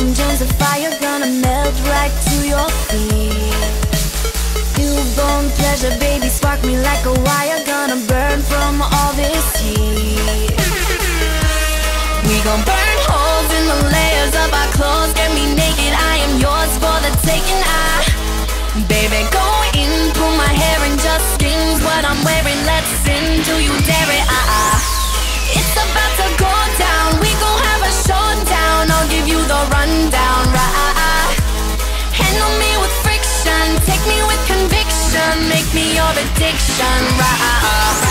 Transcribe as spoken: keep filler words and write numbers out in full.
Engines of fire gonna melt right to your feet. Newborn pleasure, baby, spark me like a wire. Gonna burn from all this heat. We gon' burn holes in the layers of our clothes. Get me naked, I am yours for the taking. I, baby, go in, pull my hair and just skins what I'm wearing. Let's sin, do you dare it? Ah, ah. It's about to go down. We gon' have a showdown. I'll give you the rundown, right? Handle me with friction, take me with conviction, make me your addiction, right?